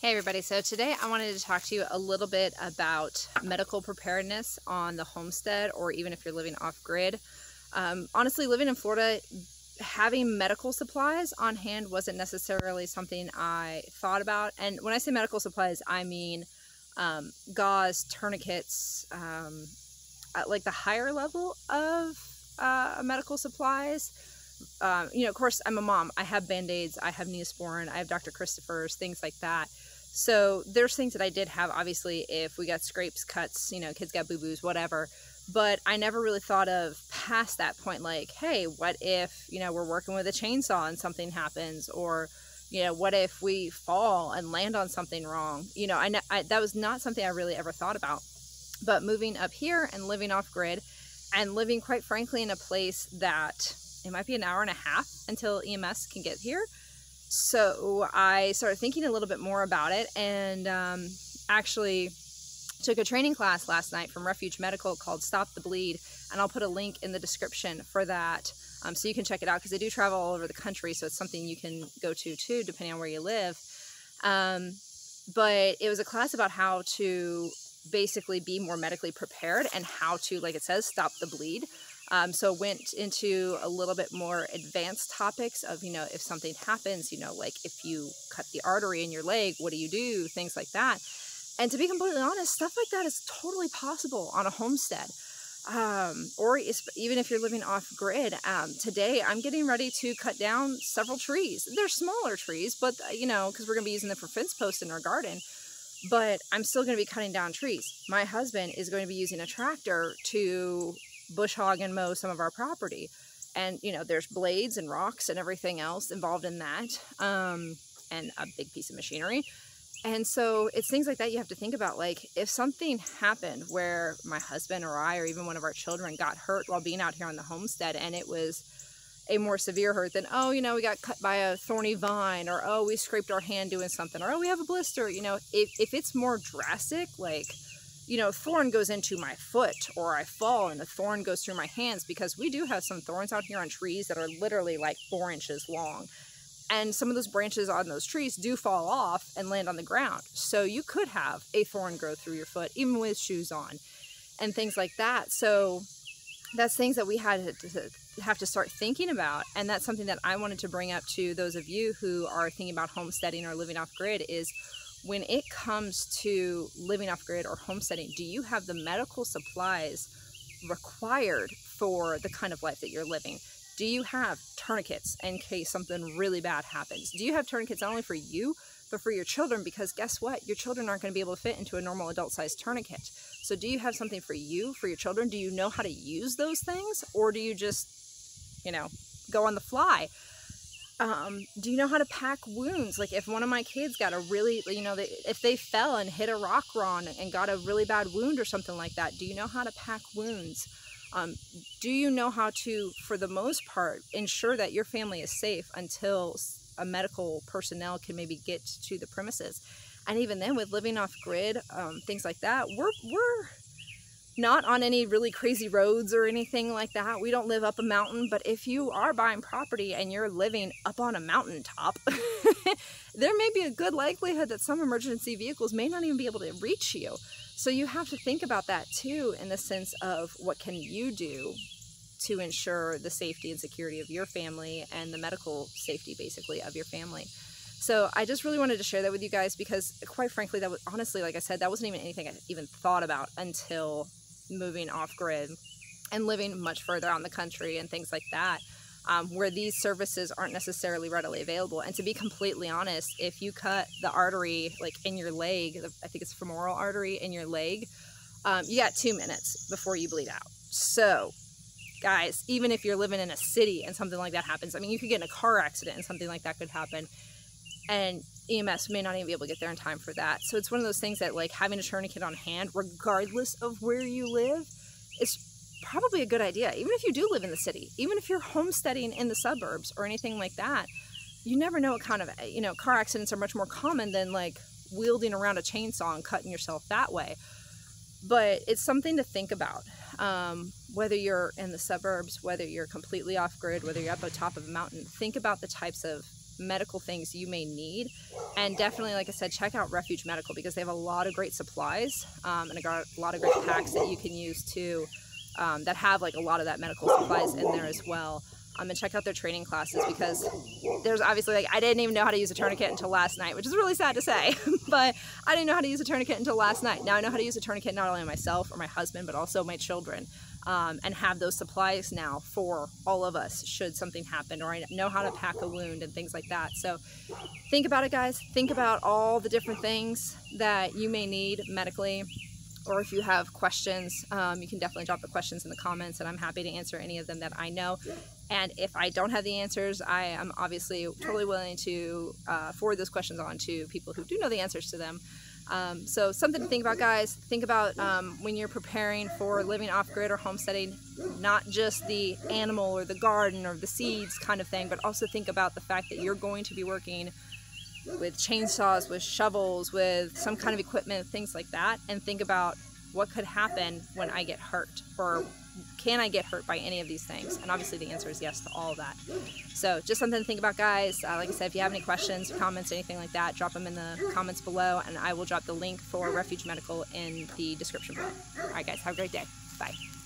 Hey everybody, so today I wanted to talk to you a little bit about medical preparedness on the homestead or even if you're living off-grid. Honestly, living in Florida, having medical supplies on hand wasn't necessarily something I thought about. And when I say medical supplies, I mean gauze, tourniquets, at like the higher level of medical supplies. You know, of course, I'm a mom. I have Band-Aids, I have Neosporin, I have Dr. Christopher's, things like that. So there's things that I did have, obviously, if we got scrapes, cuts, you know, kids got boo-boos, whatever. But I never really thought of past that point, like, hey, what if, you know, we're working with a chainsaw and something happens? Or, you know, what if we fall and land on something wrong? You know, that was not something I really ever thought about. But moving up here and living off-grid and living, quite frankly, in a place that it might be an hour and a half until EMS can get here. So I started thinking a little bit more about it and actually took a training class last night from Refuge Medical called Stop the Bleed. And I'll put a link in the description for that so you can check it out because they do travel all over the country. So it's something you can go to too, depending on where you live. But it was a class about how to basically be more medically prepared and how to, like it says, stop the bleed. So went into a little bit more advanced topics of, you know, if something happens, you know, like if you cut the artery in your leg, what do you do? Things like that. And to be completely honest, stuff like that is totally possible on a homestead. Or even if you're living off grid, today I'm getting ready to cut down several trees. They're smaller trees, but you know, cause we're going to be using them for fence posts in our garden, but I'm still going to be cutting down trees. My husband is going to be using a tractor to bush hog and mow some of our property. And, you know, there's blades and rocks and everything else involved in that. And a big piece of machinery. And so it's things like that you have to think about. Like if something happened where my husband or I, or even one of our children got hurt while being out here on the homestead and it was a more severe hurt than, oh, you know, we got cut by a thorny vine or, oh, we scraped our hand doing something or, oh, we have a blister. You know, if it's more drastic, like, you know, thorn goes into my foot or I fall and the thorn goes through my hands because we do have some thorns out here on trees that are literally like 4 inches long. And some of those branches on those trees do fall off and land on the ground. So you could have a thorn grow through your foot, even with shoes on and things like that. So that's things that we had to have to start thinking about. And that's something that I wanted to bring up to those of you who are thinking about homesteading or living off grid is, when it comes to living off-grid or homesteading, do you have the medical supplies required for the kind of life that you're living? Do you have tourniquets in case something really bad happens? Do you have tourniquets not only for you, but for your children? Because guess what? Your children aren't going to be able to fit into a normal adult-sized tourniquet. So do you have something for you, for your children? Do you know how to use those things? Or do you just, you know, go on the fly? Do you know how to pack wounds? Like if one of my kids got a really, you know, if they fell and hit a rock wrong and got a really bad wound or something like that, do you know how to pack wounds? Do you know how to, for the most part, ensure that your family is safe until a medical personnel can maybe get to the premises? And even then with living off grid, things like that, we're not on any really crazy roads or anything like that. We don't live up a mountain, but if you are buying property and you're living up on a mountaintop, there may be a good likelihood that some emergency vehicles may not even be able to reach you. So you have to think about that too, in the sense of what can you do to ensure the safety and security of your family and the medical safety basically of your family. So I just really wanted to share that with you guys because quite frankly, that was honestly, like I said, that wasn't even anything I even thought about until moving off grid and living much further out in the country and things like that, where these services aren't necessarily readily available. And to be completely honest, if you cut the artery like in your leg, I think it's femoral artery in your leg, you got 2 minutes before you bleed out. So guys, even if you're living in a city and something like that happens, I mean, you could get in a car accident and something like that could happen. And EMS may not even be able to get there in time for that. So it's one of those things that like having a tourniquet on hand, regardless of where you live, is probably a good idea. Even if you do live in the city, even if you're homesteading in the suburbs or anything like that, you never know what kind of, you know, car accidents are much more common than like wielding around a chainsaw and cutting yourself that way. But it's something to think about, whether you're in the suburbs, whether you're completely off grid, whether you're up on top of a mountain, think about the types of medical things you may need. And definitely, like I said, check out Refuge Medical because they have a lot of great supplies and a lot of great packs that you can use too that have like a lot of that medical supplies in there as well. And check out their training classes because there's obviously, like, I didn't even know how to use a tourniquet until last night, which is really sad to say, but I didn't know how to use a tourniquet until last night. Now I know how to use a tourniquet not only on myself or my husband, but also my children, and have those supplies now for all of us should something happen, or I know how to pack a wound and things like that. So think about it, guys. Think about all the different things that you may need medically. Or if you have questions, you can definitely drop the questions in the comments, and I'm happy to answer any of them that I know. And if I don't have the answers, I am obviously totally willing to forward those questions on to people who do know the answers to them. So something to think about, guys. Think about when you're preparing for living off-grid or homesteading, not just the animal or the garden or the seeds kind of thing, but also think about the fact that you're going to be working with chainsaws, with shovels, with some kind of equipment, things like that, and think about what could happen when I get hurt, or can I get hurt by any of these things? And obviously the answer is yes to all of that. So just something to think about, guys. Like I said, if you have any questions, comments, anything like that, drop them in the comments below, and I will drop the link for Refuge Medical in the description below. All right, guys, have a great day. Bye.